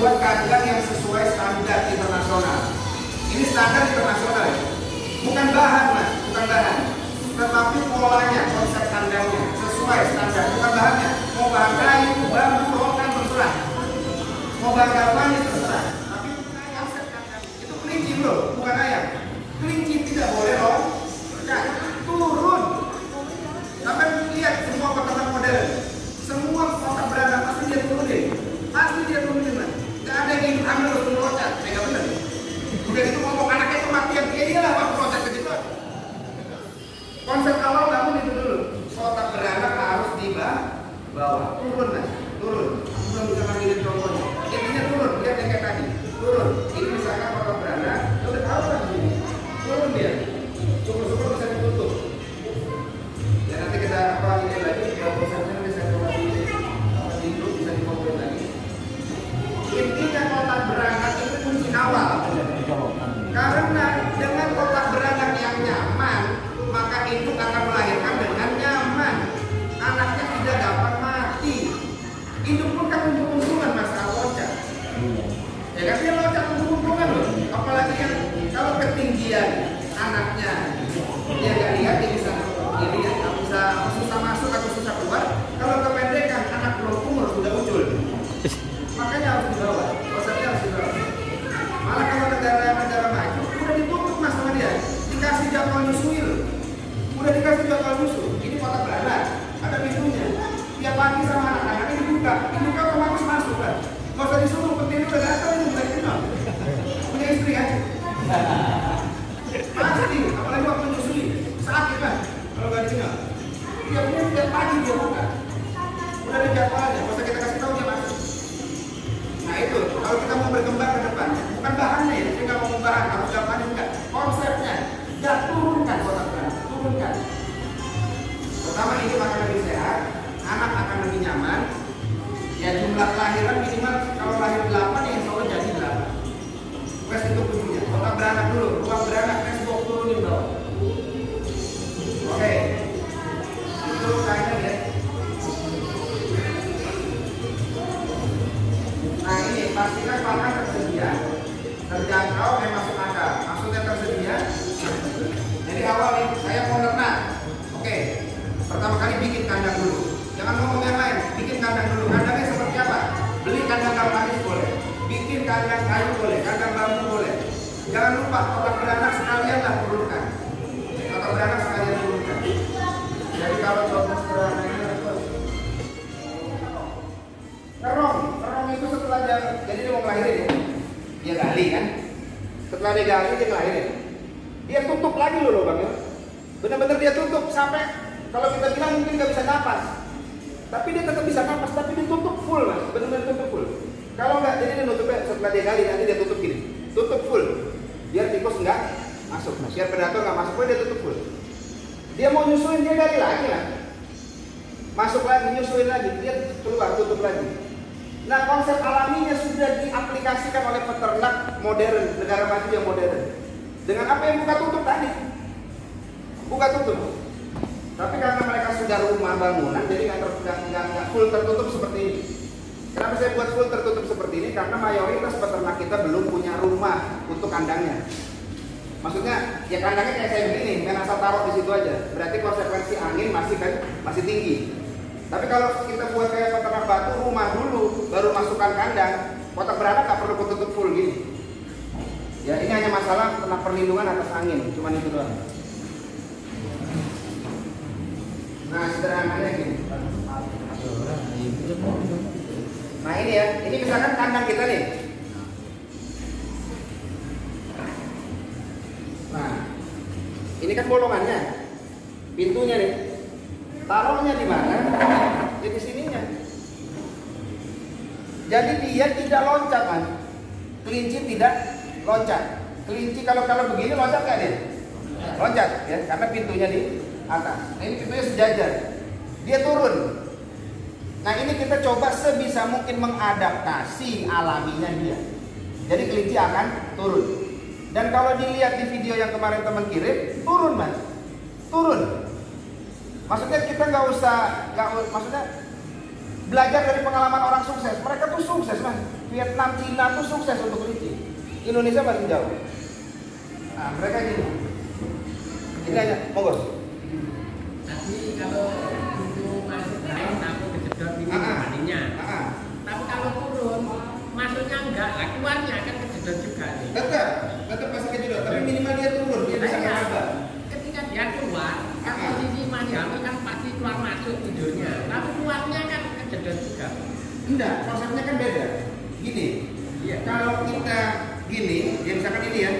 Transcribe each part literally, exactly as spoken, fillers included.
Buat keadilan yang sesuai standar internasional. Ini standar internasional ya, bukan bahan mas, bukan bahan, tetapi polanya, konsep kandangnya sesuai standar, bukan bahannya. Mau bahan kayu, bambu, rotan terserah, mau bahan gampang terserah, tapi bukan konsep kandang. Itu kelinci bro, bukan ayam. Kelinci tidak boleh loh, nah, turun. Sampai lihat semua petasan model, semua otak berada pasti dia turun deh, pasti dia turun deh. Ada yang ingin ambil untuk meloncat, saya nggak bener. Udah itu ngomong anaknya kematian, ya iyalah waktu proses gitu. Konsep awal namun itu dulu, otak beranak harus di bawah, turun lah, turun. Belum bisa manggilin contohnya, intinya turun, lihat yang kayak tadi, turun. Ini misalkan otak beranak, udah tahu lah begini, turun dia. Syukur-syukur bisa ditutup. Dan nanti kita apa ini lagi, kalau prosesnya bisa dioperasi, hidup bisa dioperasi lagi. Intinya otak beranak itu kunci awal, karena dengan otak beranak yang nyaman maka induk akan melahirkan dengan nyaman, anaknya tidak gampang mati. Induk pun kan untung-untungan masalah loncat ya kan, dia loncat untung-untungan loh, apalagi yang kalau ketinggian anaknya dia gak lihat, dia bisa ini ya, gak bisa susah masuk atau susah keluar. Kalau kependekan anak belum umur sudah muncul, makanya harus dibawa, prosesnya harus dibawa. Malah kalau negara-negara maju udah ditutup mas sama dia, dikasih jadwal nyusui loh, udah dikasih jadwal nyusu. Ini kotak beranak, ada pintunya, tiap pagi sama anak-anak ini dibuka, dibuka otomatis masuk kan, nggak usah disuruh, penting udah datang ini bukan kenal, punya istri kan, pasti, apalagi waktu nyusui, sakit kan, kalau nggak dikenal, tiap bulan tiap pagi dia buka, udah ada jadwalnya, nggak usah kita kasih tahu dia masuk. Nah itu, kalau kita mau berkembang ke depan, bukan bahannya ya, kita mau bahan, harus gampangin enggak, konsepnya, ya turunkan kotak berat, turunkan. Pertama ini akan lebih sehat, anak akan lebih nyaman, ya jumlah kelahiran minimal kalau lahir delapan ya insya Allah jadi delapan. Wes itu kuncinya, kotak beranak dulu, ruang beranak, Facebook turunin bawah. Oke, itu kainnya ya. Nah ini pastikan pangan tersedia, terjangkau dan masuk akal. Maksudnya tersedia. Jadi awal nih saya mau ternak, oke. Pertama kali bikin kandang dulu. Jangan ngomong yang lain, bikin kandang dulu. Kandangnya seperti apa? Beli kandang kayu boleh, bikin kandang kayu boleh, kandang bambu boleh. Jangan lupa kotak beranak sekalian lah turunkan. Kotak beranak sekalian turunkan. Jadi kalau kotak beranak ini terong. Itu setelah dia, jadi dia mau melahirin ya, dia gali kan, setelah dia gali dia melahirin, dia tutup lagi loh lubang ya, benar-benar dia tutup sampai kalau kita bilang mungkin nggak bisa napas, tapi dia tetap bisa napas, tapi ditutup full mas, benar-benar tutup full. Kalau nggak, jadi dia nutupnya setelah dia gali nanti dia tutup gini, tutup full, biar tikus nggak masuk mas, biar predator nggak masuk, dia tutup full. Dia mau nyusuin dia gali lagi lah, masuk lagi nyusuin lagi, dia keluar tutup lagi. Nah konsep alaminya sudah diaplikasikan oleh peternak modern, negara maju yang modern. Dengan apa yang buka tutup tadi? Buka tutup. Tapi karena mereka sudah rumah bangunan, jadi nggak full tertutup seperti ini. Kenapa saya buat full tertutup seperti ini? Karena mayoritas peternak kita belum punya rumah untuk kandangnya. Maksudnya ya kandangnya kayak saya begini, main asal taruh di situ aja. Berarti konsekuensi angin masih kan masih tinggi. Tapi kalau kita buat kayak peternak batu, rumah dulu, baru masukkan kandang, kotak beranak nggak perlu tutup full gini. Ya ini hanya masalah tentang perlindungan atas angin, cuman itu doang. Nah sederhananya gini. Nah ini ya, ini misalkan kandang kita nih. Nah ini kan bolongannya, pintunya nih. Taruhnya di mana? Ya di sininya. Jadi dia tidak loncat kan? Kelinci tidak loncat. Kelinci kalau kalau begini loncat nggak dia? Loncat ya, karena pintunya di atas. Nah, ini pintunya sejajar. Dia turun. Nah ini kita coba sebisa mungkin mengadaptasi alaminya dia. Jadi kelinci akan turun. Dan kalau dilihat di video yang kemarin teman kirim, turun mas, turun. Maksudnya kita nggak usah, nggak maksudnya belajar dari pengalaman orang sukses. Mereka tuh sukses mas, Vietnam, Cina tuh sukses untuk rinci. Indonesia masih jauh. Nah mereka gini, ini aja, monggo. Tapi kalau untuk masuk naik, aku kejedot ini dibandingnya. Tapi kalau turun, masuknya enggak, keluarnya akan kejedot juga. Tetap, tetap pasti kejedot, tapi minimal dia turun, dia bisa meraba. Ketika dia keluar, kan posisi majamu kan pasti keluar masuk tidurnya. Tapi keluarnya kan kejedot juga. Enggak, konsepnya kan beda. Gini, kalau kita gini, ya misalkan ini ya,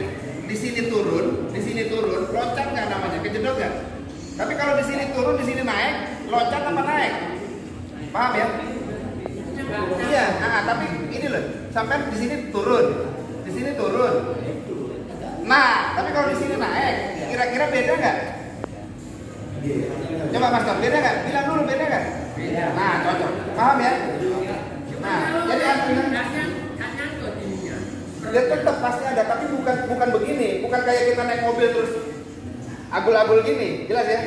di sini turun, di sini turun, loncat nggak namanya, kejedot nggak? Tapi kalau di sini turun, di sini naik, loncat apa naik? Paham ya? Iya. Nah, tapi ini loh, sampai di sini turun, di sini turun. Nah, tapi kalau di sini naik, kira-kira beda nggak? Coba mas Tom, beda nggak? Bilang dulu beda nggak? Nah, cocok. Paham ya? Nah, jadi artinya dia tetap pasti ada, tapi bukan bukan begini, bukan kayak kita naik mobil terus agul-agul gini, jelas ya?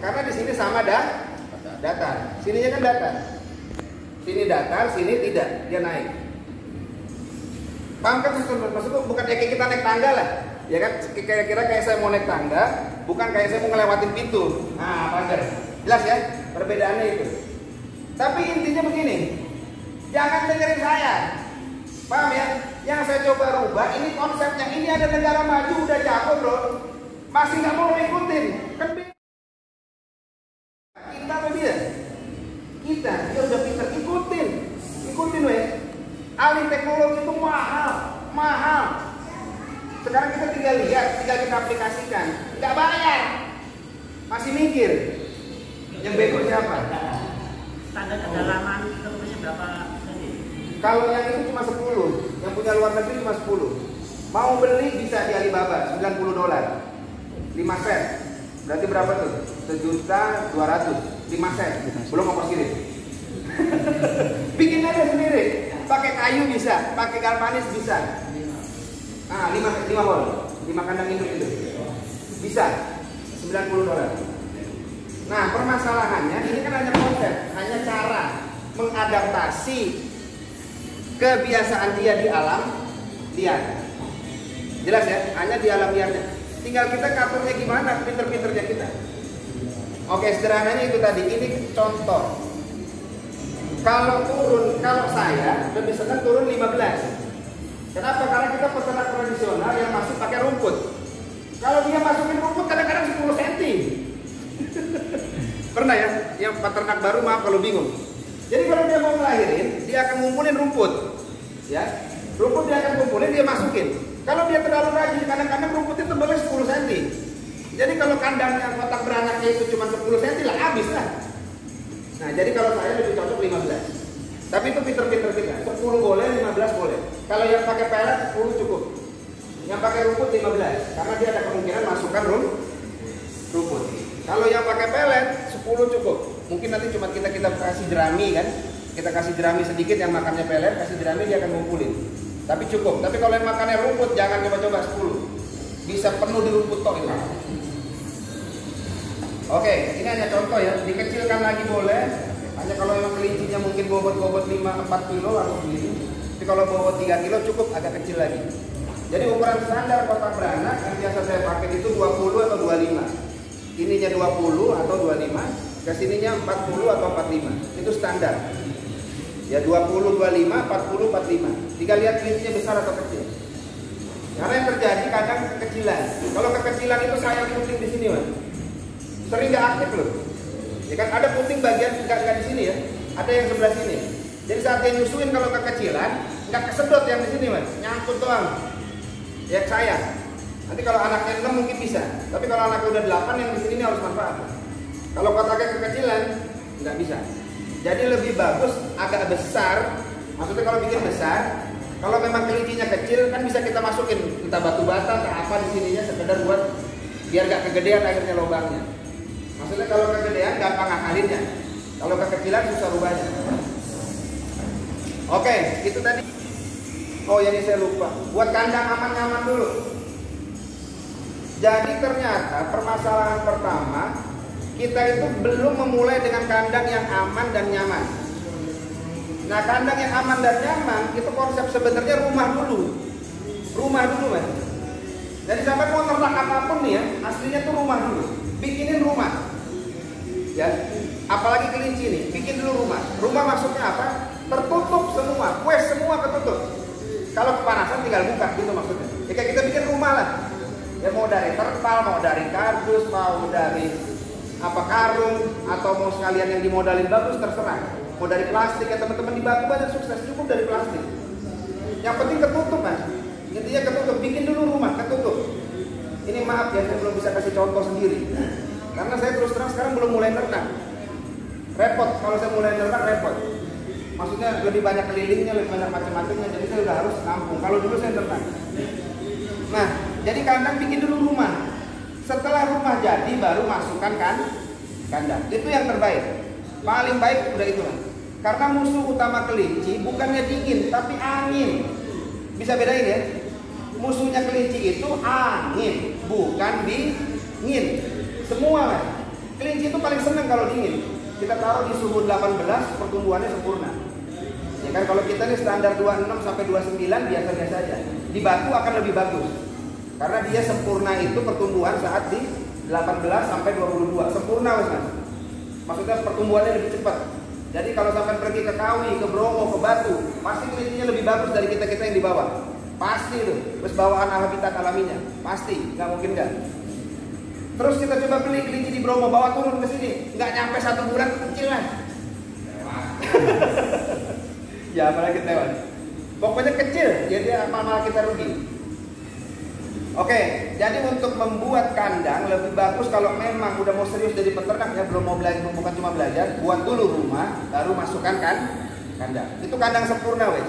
Karena di sini sama dah, datar. Sininya kan datar. Sini datar, sini tidak, dia naik. Paham kan maksudnya? Bukan kayak kita naik tangga lah, ya kan? Kira-kira kayak saya mau naik tangga, bukan kayak saya mau ngelewatin pintu. Nah, pagar. Jelas ya? Perbedaannya itu. Tapi intinya begini, jangan dengerin saya. Paham ya? Yang saya coba rubah ini konsepnya. Ini ada negara maju udah jago bro. Masih nggak mau ngikutin, kan beda. Kita apa dia? Kita, dia udah pinter, ikutin, ikutin weh. Alih teknologi itu mahal, mahal. Sekarang kita tinggal lihat, tinggal kita aplikasikan, nggak bayar, masih mikir. Yang bego siapa? Standar kedalaman terusnya berapa persen? Kalau yang itu cuma sepuluh, yang punya luar negeri cuma sepuluh. Mau beli bisa di Alibaba, sembilan puluh dolar. lima sen, berarti berapa tuh? satu juta dua ratus ribu, lima sen, belum ongkos kirim. Bikin aja sendiri, pakai kayu bisa, pakai galvanis bisa. Ah, lima lima hol, lima kandang induk itu, bisa, sembilan puluh dolar. Nah, permasalahannya ini kan hanya konsep, hanya cara mengadaptasi kebiasaan dia di alam liar. Jelas ya, hanya di alam liarnya. Tinggal kita katurnya gimana, pinter-pinternya kita. Oke, sederhananya itu tadi, ini contoh. Kalau turun, kalau saya lebih senang turun lima belas. Kenapa? Karena kita peternak tradisional yang masih pakai rumput. Kalau dia masukin rumput kadang-kadang sepuluh sentimeter. Pernah ya? Yang peternak baru maaf kalau bingung. Jadi kalau dia mau melahirin, dia akan ngumpulin rumput. Ya, rumput dia akan kumpulin, dia masukin. Kalau dia terlalu rajin, kadang-kadang rumputnya tebalnya sepuluh sentimeter. Jadi kalau kandangnya kotak beranaknya itu cuma sepuluh sentimeter lah, habis lah. Nah, jadi kalau saya lebih cocok lima belas. Tapi itu pinter-pinter kita, sepuluh boleh, lima belas boleh. Kalau yang pakai pelet, sepuluh cukup. Yang pakai rumput, lima belas. Karena dia ada kemungkinan masukkan rumput. Kalau yang pakai pelet, sepuluh cukup. Mungkin nanti cuma kita kita kasih jerami kan. Kita kasih jerami sedikit, yang makannya pelet, kasih jerami dia akan ngumpulin. Tapi cukup, tapi kalau yang makannya rumput jangan coba-coba sepuluh. Bisa penuh di rumput tok itu. Oke, ini hanya contoh ya, dikecilkan lagi boleh. Hanya kalau yang kelincinya mungkin bobot-bobot lima empat kilo langsung begini. Tapi kalau bobot tiga kilo cukup agak kecil lagi. Jadi ukuran standar kotak beranak yang biasa saya pakai itu dua puluh atau dua puluh lima. Ininya dua puluh atau dua puluh lima, kesininya empat puluh atau empat puluh lima. Itu standar. Ya dua puluh, dua puluh lima, empat puluh, empat puluh lima. Tinggal lihat kelincinya besar atau kecil. Karena yang terjadi kadang kekecilan. Kalau kekecilan itu sayang puting di sini, Mas. Sering nggak aktif loh. Ya kan ada puting bagian nggak di sini ya. Ada yang sebelah sini. Jadi saat dia nyusuin kalau kekecilan, nggak kesedot yang di sini, Mas. Nyangkut doang. Ya sayang. Nanti kalau anaknya enam mungkin bisa. Tapi kalau anaknya udah delapan yang di sini ini harus manfaat. Kalau kotaknya kekecilan, nggak bisa. Jadi lebih bagus agak besar. Maksudnya kalau bikin besar, kalau memang kelincinya kecil kan bisa kita masukin entah batu bata atau apa di sininya sekedar buat biar gak kegedean akhirnya lubangnya. Maksudnya kalau kegedean gampang ngakalinnya. Kalau kekecilan susah rubahnya. Oke, itu tadi. Oh ya ini saya lupa. Buat kandang aman-aman dulu. Jadi ternyata permasalahan pertama, kita itu belum memulai dengan kandang yang aman dan nyaman. Nah, kandang yang aman dan nyaman itu konsep sebenarnya rumah dulu. Rumah dulu, Mas. Jadi sampai mau ternak apapun nih ya, aslinya tuh rumah dulu. Bikinin rumah. Ya. Apalagi kelinci nih, bikin dulu rumah. Rumah maksudnya apa? Tertutup semua, kue semua ketutup. Kalau kepanasan tinggal buka gitu maksudnya. Ya kayak kita bikin rumah lah. Ya mau dari terpal, mau dari kardus, mau dari apa karung, atau mau sekalian yang dimodalin bagus terserah. Mau dari plastik, ya teman-teman di Bangku banyak sukses, cukup dari plastik. Yang penting ketutup, Mas. Intinya ketutup, bikin dulu rumah, ketutup. Ini maaf ya, saya belum bisa kasih contoh sendiri. Karena saya terus terang sekarang belum mulai ternak. Repot, kalau saya mulai ternak repot. Maksudnya lebih banyak kelilingnya, lebih banyak macam-macamnya, jadi saya udah harus nampung. Kalau dulu saya ternak. Nah, jadi kandang bikin dulu rumah. Setelah rumah jadi baru masukkan kan kandang. Itu yang terbaik. Paling baik udah itu. Karena musuh utama kelinci bukannya dingin tapi angin. Bisa bedain ya? Musuhnya kelinci itu angin, bukan dingin. Semua kan. Kelinci itu paling senang kalau dingin. Kita taruh di suhu delapan belas pertumbuhannya sempurna. Ya kan kalau kita nih standar dua puluh enam sampai dua puluh sembilan biasa-biasa aja. Di batu akan lebih bagus. Karena dia sempurna itu pertumbuhan saat di delapan belas sampai dua puluh dua. Sempurna Mas. Maksudnya pertumbuhannya lebih cepat. Jadi kalau sampai pergi ke Kawi, ke Bromo, ke Batu, pasti kelincinya lebih bagus dari kita-kita yang di bawah. Pasti itu. Terus bawaan habitat alaminya. Pasti, nggak mungkin nggak. Terus kita coba beli kelinci di Bromo, bawa turun ke sini, nggak nyampe satu bulan kecil lah. Ya apalagi tewan. Pokoknya kecil, jadi malah kita rugi. Oke, jadi untuk membuat kandang lebih bagus kalau memang udah mau serius jadi peternak ya, belum mau belajar, bukan cuma belajar, buat dulu rumah, baru masukkan kan kandang. Itu kandang sempurna wes.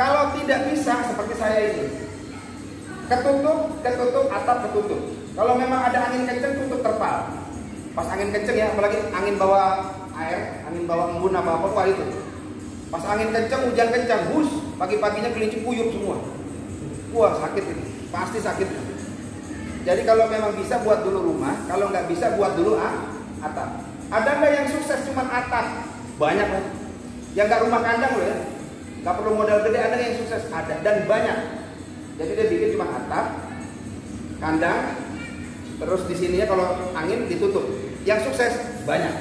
Kalau tidak bisa seperti saya ini, ketutup, ketutup, atap ketutup. Kalau memang ada angin kenceng, tutup terpal. Pas angin kenceng ya, apalagi angin bawa air, angin bawa embun apa apa itu. Pas angin kenceng, hujan kenceng, hus, pagi-paginya kelinci puyup semua. Wah sakit ini. Pasti sakit. Jadi kalau memang bisa buat dulu rumah, kalau nggak bisa buat dulu ah, atap. Ada nggak yang sukses cuma atap? Banyak loh. Yang nggak rumah kandang loh ya, nggak perlu modal gede, ada yang sukses, ada dan banyak. Jadi dia bikin cuma atap, kandang, terus di sininya kalau angin ditutup. Yang sukses banyak.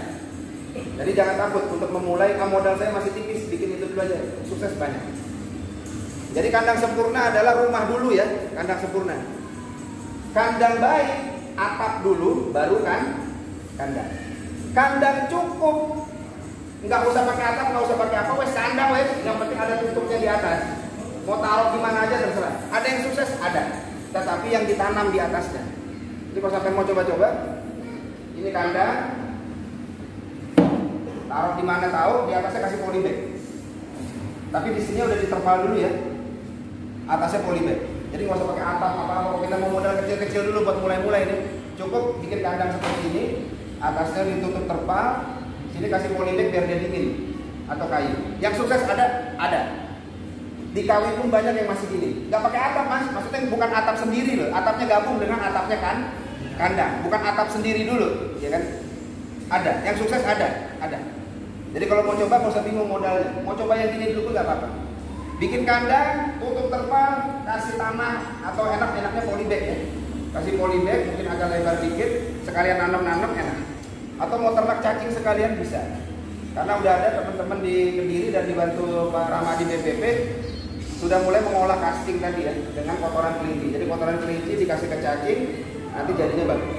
Jadi jangan takut untuk memulai, ah, modal saya masih tipis, bikin itu dulu aja. Sukses banyak. Jadi kandang sempurna adalah rumah dulu ya, kandang sempurna. Kandang baik, atap dulu, baru kan kandang. Kandang cukup, nggak usah pakai atap, nggak usah pakai apa, wes kandang wes, yang penting ada tutupnya di atas. Mau taruh di mana aja terserah. Ada yang sukses ada, tetapi yang ditanam di atasnya. Jadi kalau sampai mau coba-coba, ini kandang, taruh di mana tahu, di atasnya kasih polybag. Tapi di sini udah diterpal dulu ya. Atasnya polybag, jadi nggak usah pakai atap apa-apa. Kalau kita mau modal kecil-kecil dulu buat mulai-mulai ini, cukup bikin kandang seperti ini, atasnya ditutup terpal, sini kasih polybag biar dia dingin atau kayu. Yang sukses ada, ada. Di Kawi pun banyak yang masih gini, nggak pakai atap Mas, maksudnya bukan atap sendiri loh, atapnya gabung dengan atapnya kan kandang, bukan atap sendiri dulu, ya kan? Ada, yang sukses ada, ada. Jadi kalau mau coba nggak usah bingung modalnya, mau coba yang gini dulu nggak apa-apa. Bikin kandang, tutup terpal, kasih tanah, atau enak-enaknya polybag ya. Kasih polybag, mungkin agak lebar dikit, sekalian nanam-nanam enak. Atau mau ternak cacing sekalian bisa. Karena udah ada teman-teman di Kediri dan dibantu Pak Rama di B P P, sudah mulai mengolah casting tadi ya, dengan kotoran kelinci. Jadi kotoran kelinci dikasih ke cacing, nanti jadinya bagus.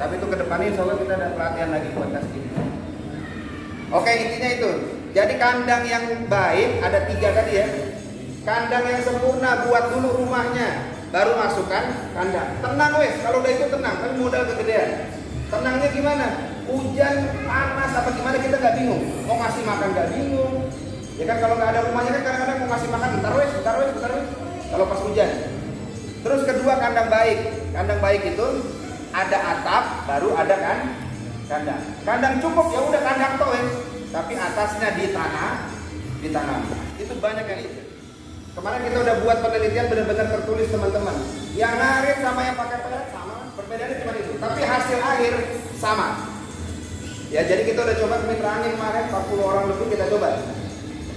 Tapi itu kedepannya insya Allah kita ada pelatihan lagi buat casting. Oke, intinya itu. Jadi kandang yang baik ada tiga tadi ya. Kandang yang sempurna buat dulu rumahnya, baru masukkan kandang. Tenang wes, kalau udah itu tenang, kan modal kegedean. Tenangnya gimana? Hujan, panas, apa gimana kita nggak bingung. Mau ngasih makan nggak bingung. Ya kan kalau nggak ada rumahnya kan kadang-kadang mau ngasih makan bentar wes, bentar wes, bentar wes. Kalau pas hujan. Terus kedua kandang baik. Kandang baik itu ada atap, baru ada kan kandang. Kandang cukup ya udah kandang toh wes. Tapi atasnya di tanah, ditanam. Itu banyak yang itu. Kemarin kita udah buat penelitian benar-benar tertulis teman-teman. Yang narik sama yang pakai pelet sama. Perbedaannya cuma itu, tapi hasil akhir sama. Ya, jadi kita udah coba kemarin kemarin empat puluh orang lebih kita coba.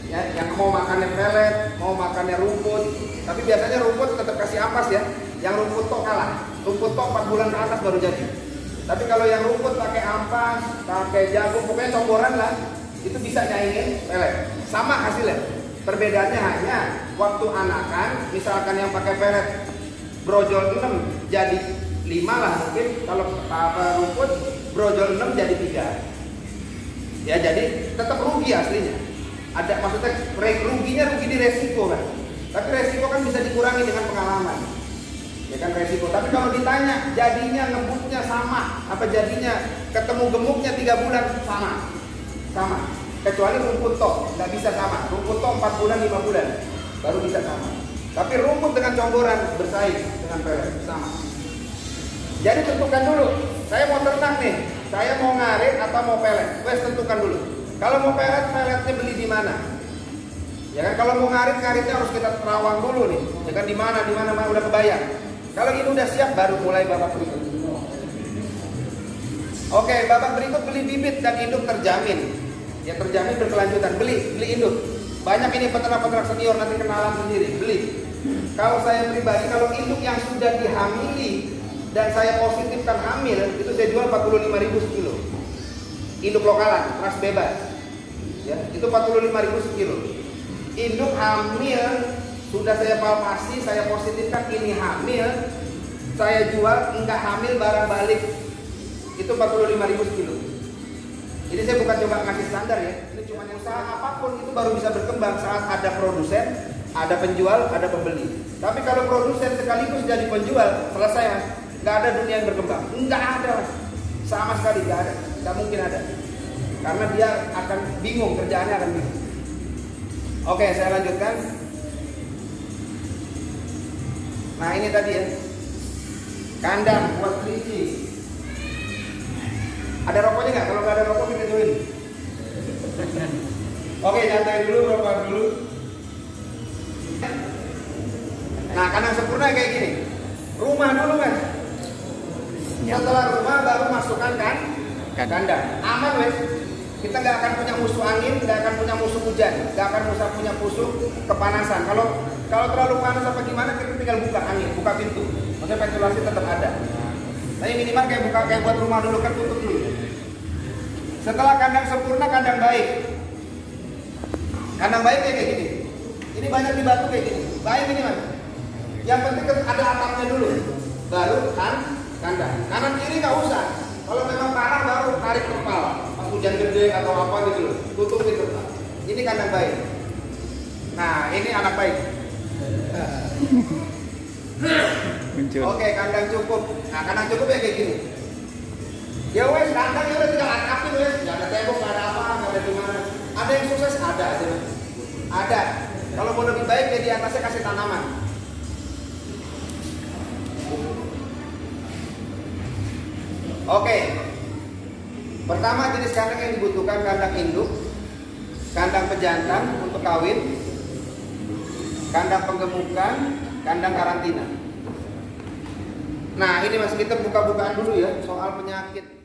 Ya, yang mau makannya pelet, mau makannya rumput, tapi biasanya rumput tetap kasih ampas ya. Yang rumput tok kalah. Rumput tok empat bulan ke atas baru jadi. Tapi kalau yang rumput pakai ampas, pakai jagung, pokoknya campuran lah, itu bisa nyaingin pelet. Sama hasilnya. Perbedaannya hanya waktu anakan, misalkan yang pakai pelet brojol enam jadi lima lah mungkin, kalau apa rumput brojol enam jadi tiga. Ya, jadi tetap rugi aslinya. Ada maksudnya ruginya rugi di resiko kan. Tapi resiko kan bisa dikurangi dengan pengalaman. Ya kan resiko. Tapi kalau ditanya jadinya ngebutnya sama, apa jadinya ketemu gemuknya tiga bulan sama. Sama. Kecuali rumput tok nggak bisa sama. Rumput tok empat bulan, lima bulan baru bisa sama. Tapi rumput dengan campuran bersaing dengan pelet sama. Jadi tentukan dulu, saya mau ternak nih, saya mau ngarit atau mau pelet. Wes tentukan dulu. Kalau mau pelet, peletnya beli di mana? Ya kan kalau mau ngarit, ngaritnya harus kita terawang dulu nih. Jangan di mana, di mana mana udah kebayang. Kalau ini udah siap baru mulai babak berikut. Oke, babak berikut beli bibit dan induk terjamin. Ya terjamin berkelanjutan. Beli, beli induk. Banyak ini peternak-peternak senior nanti kenalan sendiri. Beli. Kalau saya pribadi kalau induk yang sudah dihamili dan saya positifkan hamil itu saya jual empat puluh lima ribu sekilo. Induk lokalan, ras bebas. Ya, itu empat puluh lima ribu sekilo. Induk hamil sudah saya palpasi, saya positifkan ini hamil, saya jual enggak hamil barang balik itu empat puluh lima ribu sekilo. Jadi saya bukan coba ngasih standar ya, ini cuma yang usaha apapun itu baru bisa berkembang saat ada produsen, ada penjual, ada pembeli. Tapi kalau produsen sekaligus jadi penjual, selesai mas, nggak ada dunia yang berkembang, nggak ada mas, sama sekali nggak ada, nggak mungkin ada, karena dia akan bingung kerjaannya akan bingung. Oke, saya lanjutkan. Nah ini tadi ya, kandang buat kelinci. Ada rokoknya nggak? Kalau nggak ada rokok kita join. Oke, nyantai dulu, rokok dulu. Nah kandang sempurna kayak gini. Rumah dulu kan. Setelah rumah baru masukkan kan kandang. Aman wes. Kita nggak akan punya musuh angin, nggak akan punya musuh hujan, nggak akan punya musuh kepanasan. Kalau Kalau terlalu panas apa gimana kita tinggal buka angin, buka pintu. Maksudnya ventilasi tetap ada. Tapi minimal kayak buka kayak buat rumah dulu kan tutup dulu. Setelah kandang sempurna, kandang baik. Kandang baik kayak gini. Ini banyak di Batu kayak gini. Baik ini mas. Yang penting ada atapnya dulu. Baru kan kandang. Kanan kiri nggak usah. Kalau memang parah baru tarik terpal. Pas hujan gede atau apa gitu, tutupin terpal. Ini kandang baik. Nah ini anak baik. Oke, okay, kandang cukup. Nah, kandang cukup ya kayak gini. Ya wes, kandang ya udah tinggal atapin wes. Gak ada tembok, gak ada apa, gak ada gimana. Ada yang sukses ada aja. Ada. Kalau mau lebih baik ya di atasnya kasih tanaman. Oke. Okay. Pertama jenis kandang yang dibutuhkan kandang induk, kandang pejantan untuk kawin, kandang penggemukan, kandang karantina. Nah ini mas kita buka-bukaan dulu ya soal penyakit.